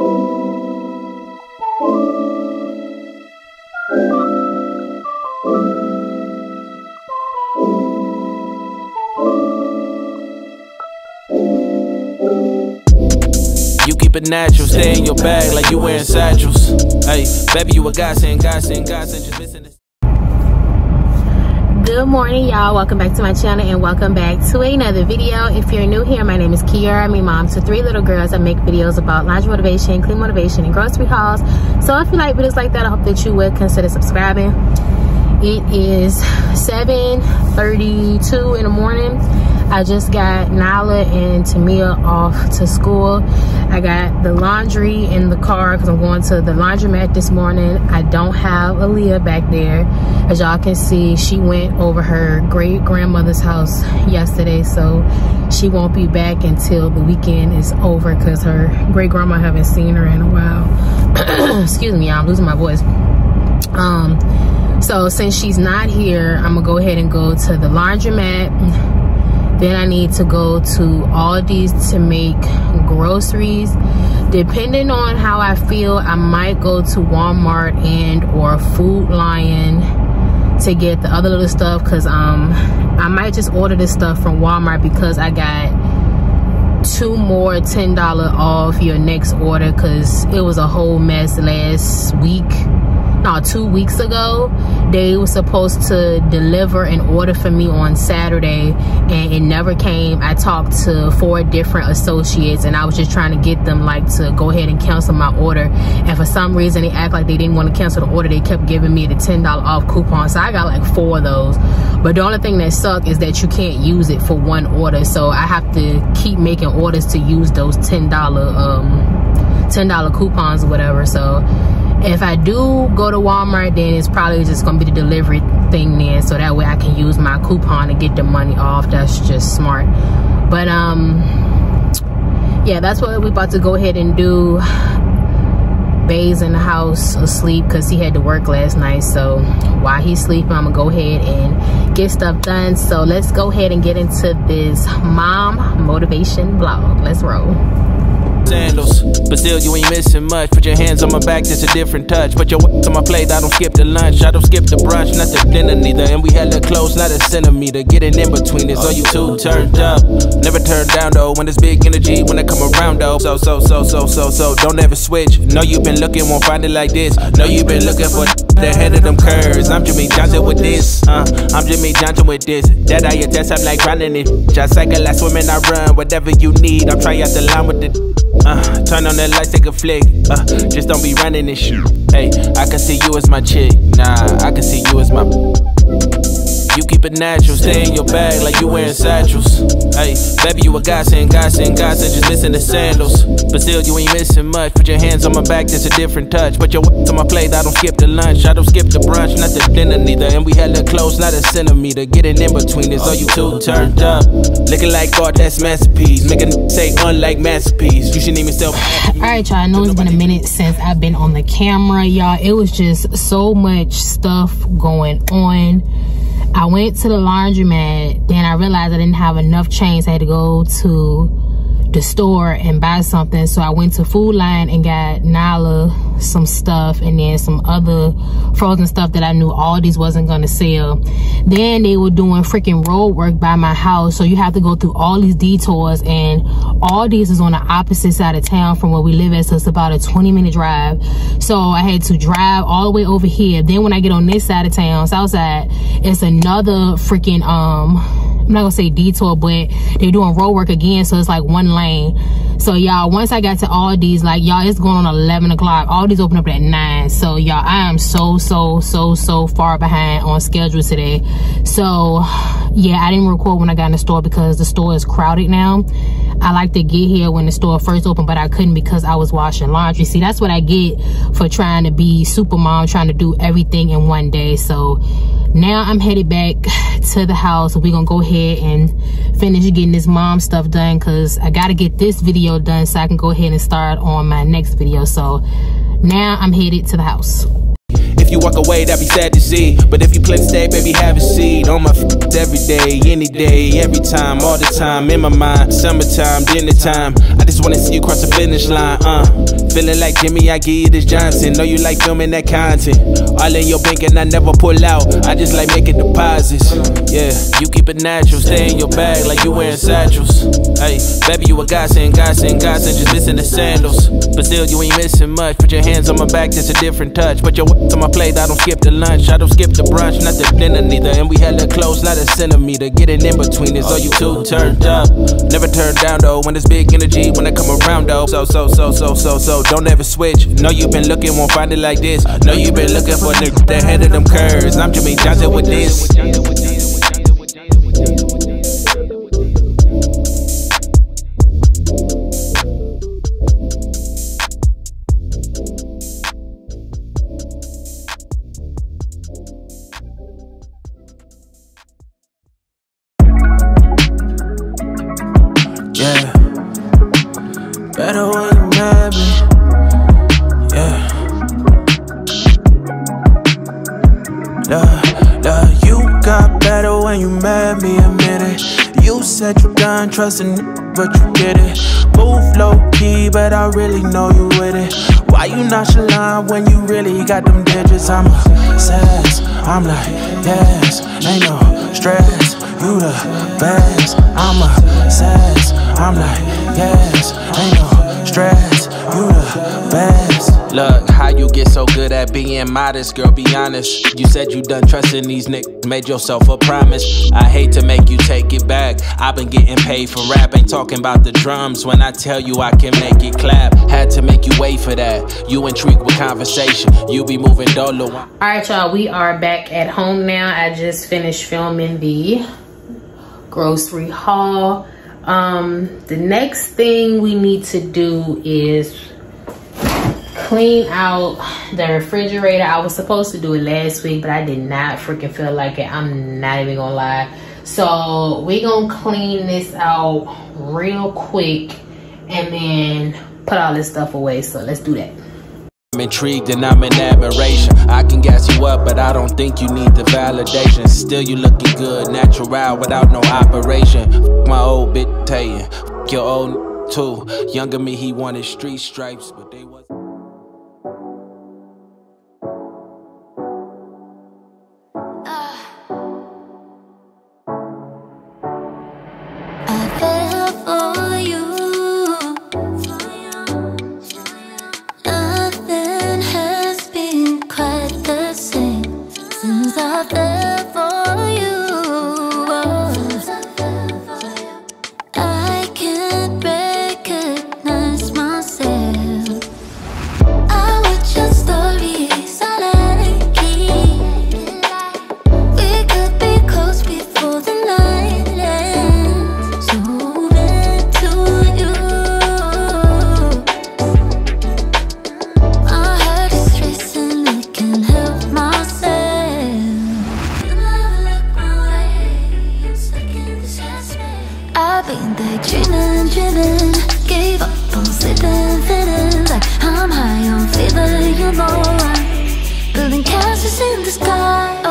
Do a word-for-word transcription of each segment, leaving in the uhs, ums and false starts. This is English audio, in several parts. You keep it natural, stay in your bag like you wearing satchels. Hey, baby, you a godsend, godsend, godsend, just missing this. Good morning, y'all. Welcome back to my channel and welcome back to another video. If you're new here, my name is Kiara. I'm a mom to three little girls. I make videos about laundry motivation, clean motivation, and grocery hauls. So if you like videos like that, I hope that you would consider subscribing. It is seven thirty-two in the morning. I just got Nylah and Tamia off to school. I got the laundry in the car because I'm going to the laundromat this morning. I don't have A'Leah back there. As y'all can see, she went over her great-grandmother's house yesterday, so she won't be back until the weekend is over because her great-grandma haven't seen her in a while. Excuse me, y'all, I'm losing my voice. Um, so since she's not here, I'm gonna go ahead and go to the laundromat. Then I need to go to Aldi's to make groceries. Depending on how I feel, I might go to Walmart and or Food Lion to get the other little stuff, because um, I might just order this stuff from Walmart because I got two more ten dollars off your next order because it was a whole mess last week. No, two weeks ago, they were supposed to deliver an order for me on Saturday, and it never came. I talked to four different associates, and I was just trying to get them like to go ahead and cancel my order. And for some reason, they act like they didn't want to cancel the order. They kept giving me the ten dollars off coupon, so I got like four of those. But the only thing that sucked is that you can't use it for one order, so I have to keep making orders to use those ten dollars um, ten dollars coupons or whatever. So if I do go to Walmart, then it's probably just gonna be the delivery thing then, so that way I can use my coupon to get the money off. That's just smart. But um yeah, that's what we're about to go ahead and do. Bay's in the house asleep because he had to work last night, so while he's sleeping, I'm gonna go ahead and get stuff done. So let's go ahead and get into this mom motivation vlog. Let's roll. Sandals, but still you ain't missing much. Put your hands on my back, there's a different touch. Put your w on my plate, I don't skip the lunch, I don't skip the brunch, not the dinner neither. And we hella close, not a centimeter. Getting in between is all you two turned up. Never turn down though, when it's big energy, when I come around though. So, so, so, so, so, so, don't ever switch. No, you've been looking, won't find it like this. No, you've been looking for the head of them curves. I'm Jimmy Johnson with this, uh, I'm Jimmy Johnson with this. That I attest, I'm like running it. I cycle, I swim and I run, whatever you need. I'm trying out the line with the Uh, turn on the lights, take a flick. Uh, just don't be running this shit. Hey, I can see you as my chick. Nah, I can see you as my. You keep it natural, stay in your bag like you wearing satchels. Hey, baby, you a godsend, godsend, godsend, just missing the sandals. But still, you ain't missing much. Put your hands on my back, there's a different touch. Put your on my plate, I don't skip the lunch, I don't skip the brunch, not the dinner neither. And we hella close, not a centimeter. Getting in between is all you two turned up. Looking like God, that's masterpiece. Making say unlike masterpiece. You shouldn't even sell. Alright, y'all, I know it's been a minute since I've been on the camera, y'all. It was just so much stuff going on. I went to the laundromat, then I realized I didn't have enough change. I had to go to the store and buy something. So I went to Food Lion and got Nylah some stuff and then some other frozen stuff that I knew Aldi's wasn't going to sell. Then they were doing freaking road work by my house, so you have to go through all these detours, and Aldi's is on the opposite side of town from where we live at, so it's about a twenty minute drive. So I had to drive all the way over here. Then when I get on this side of town, south side, it's another freaking um I'm not gonna say detour, but they're doing road work again, so it's like one lane. So y'all, once I got to Aldi's, like y'all, it's going on eleven o'clock. Aldi's open up at nine. So y'all, I am so, so, so, so far behind on schedule today. So yeah, I didn't record when I got in the store because the store is crowded now. I like to get here when the store first opened, but I couldn't because I was washing laundry. See, that's what I get for trying to be super mom, trying to do everything in one day. So now I'm headed back to the house. We're gonna go ahead and finish getting this mom stuff done because I gotta get this video done so I can go ahead and start on my next video. So now I'm headed to the house. If you walk away, that'd be sad to see. But if you plan to stay, baby, have a seat. On my f***s every day, any day, every time, all the time. In my mind, summertime, dinner time. I just wanna see you cross the finish line, uh Feeling like Jimmy, I give you this Johnson. Know you like filming that content. All in your bank and I never pull out. I just like making deposits, yeah. You keep it natural, stay in your bag like you wearing satchels. Hey, baby, you a godsend, godsend, godsend. Just missing the sandals, but still you ain't missing much. Put your hands on my back, that's a different touch. Put your w*** on my plate, I don't skip the lunch. I don't skip the brunch, not the dinner neither. And we hella close, not a centimeter. Getting in between is all you two turned up. Never turn down though, when it's big energy, when I come around though. So, so, so, so, so, so, don't ever switch. Know you've been looking, won't find it like this. Know you've been looking for the, the head of them curves. I'm Jimmy Johnson with this. Trusting, but you get it. Move low key, but I really know you with it. Why you nonchalant when you really got them digits? I'm a sass, I'm like, yes, ain't no stress. You the best. I'm a sass, I'm like, yes, ain't no stress. You the best. Look, how you get so good at being modest, girl, be honest. You said you done trusting these niggas, made yourself a promise. I hate to make you take it back. I've been getting paid for rap, ain't talking about the drums. When I tell you I can make it clap, had to make you wait for that. You intrigued with conversation, you be moving dolo. Alright y'all, we are back at home now. I just finished filming the grocery haul. Um, the next thing we need to do is clean out the refrigerator. I was supposed to do it last week, but I did not freaking feel like it. I'm not even gonna lie. So we're gonna clean this out real quick and then put all this stuff away. So let's do that. I'm intrigued and I'm in admiration. I can gas you up, but I don't think you need the validation. Still you looking good, natural, without no operation. F my old bitch tayin', f your old too. Younger me, he wanted street stripes, but they wasn't. Building houses in the sky. Oh.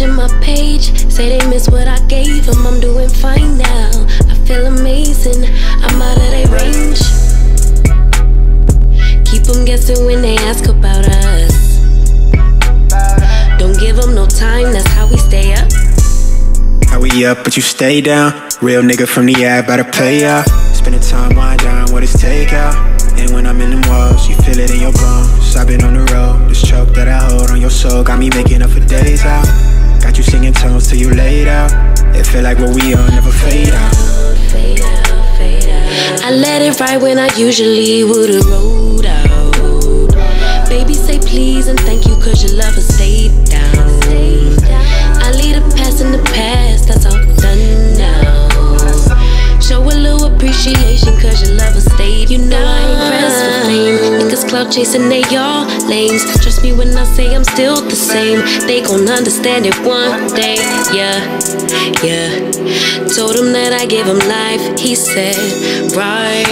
watching my page, say they miss what I gave them. I'm doing fine now, I feel amazing, I'm out of their range. Keep them guessing when they ask about us. Don't give them no time, that's how we stay up. How we up, but you stay down. Real nigga from the ad, better play out. Spending time wind down, what is takeout? And when I'm in them walls, you feel it in your bones. I've been on the road, this choke that I hold on your soul got me making up for days out. Got you singing tones till you laid out. It feel like what we on never fade out. Fade out, fade out. I let it ride when I usually would've rolled out. Baby, say please and thank you, cause your love has stayed down. I leave the past in the past, that's all done now. Show a little appreciation, cause your love has stayed. You know I ain't pressed for fame. Niggas clout chasing, they all lames. Trust me when I say I'm still the same. They gon' understand it one day, yeah, yeah. Told him that I gave him life, he said, right.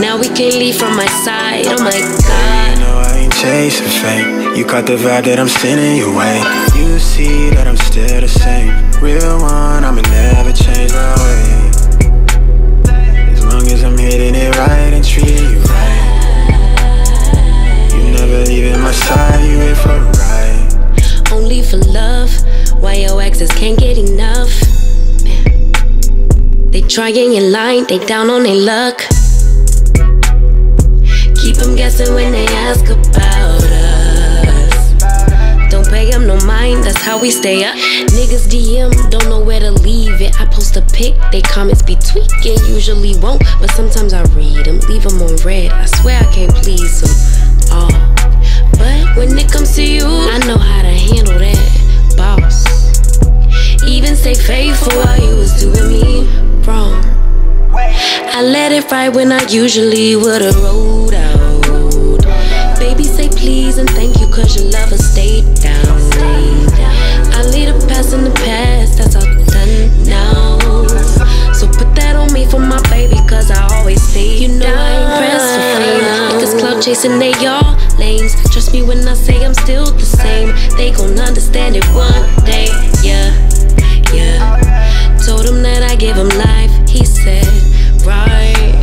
Now we can't leave from my side, oh my god. You know I ain't chasing fame. You caught the vibe that I'm sending your way. You see that I'm still the same. Real one, I'ma never change my way. As I'm hitting it right and treating you right. You never leaving my side, you ain't for right. Only for love, why your exes can't get enough? Man. They trying in line, they down on their luck. Keep them guessing when they ask about us. Don't pay them no mind, that's how we stay up. Niggas D M, don't know where to leave it. I post a pic, they comments be tweaking. Usually won't, but sometimes I read them. Leave them on red, I swear I can't please them all. But when it comes to you, I know how to handle that, boss. Even stay faithful while you was doing me wrong. I let it ride when I usually would've rolled out. Baby, say please and thank you, cause your love has stayed down. I leave the past in the past, that's all done now. So put that on me for my baby, cause I always stay. You know I ain't pressed for fame. Niggas clout chasing, they all lames. Trust me when I say I'm still the same. They gon' understand it one day, yeah, yeah. Told him that I gave him life, he said, right.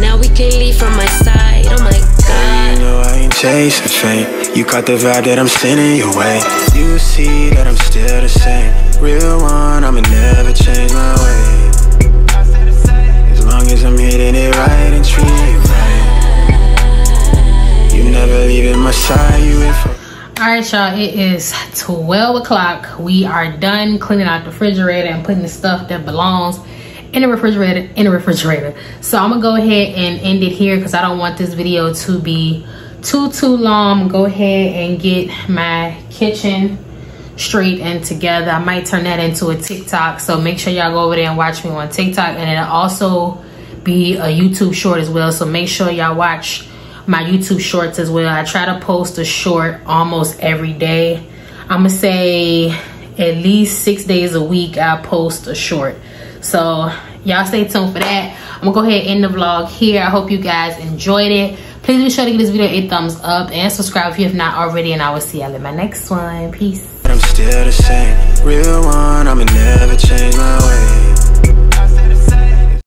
Now we can't leave from my side, oh my god. You know I ain't chasing fame. You caught the vibe that I'm sending your way. You see that I'm still the same. Real one, I'ma never change my way. As long as I'm hitting it right and treating you right. You never leaving my side, you in for. Alright y'all, it is twelve o'clock. We are done cleaning out the refrigerator and putting the stuff that belongs in the refrigerator, in the refrigerator. So I'm gonna go ahead and end it here because I don't want this video to be too too long. Go ahead and get my kitchen straight and together. I might turn that into a TikTok, so make sure y'all go over there and watch me on TikTok, and it'll also be a YouTube short as well, so make sure y'all watch my YouTube shorts as well. I try to post a short almost every day. I'm gonna say at least six days a week I post a short, so y'all stay tuned for that. I'm gonna go ahead and end the vlog here. I hope you guys enjoyed it. Please be sure to give this video a thumbs up and subscribe if you have not already, and I will see y'all in my next one. Peace. I'm still the same. Real one, I'ma never change my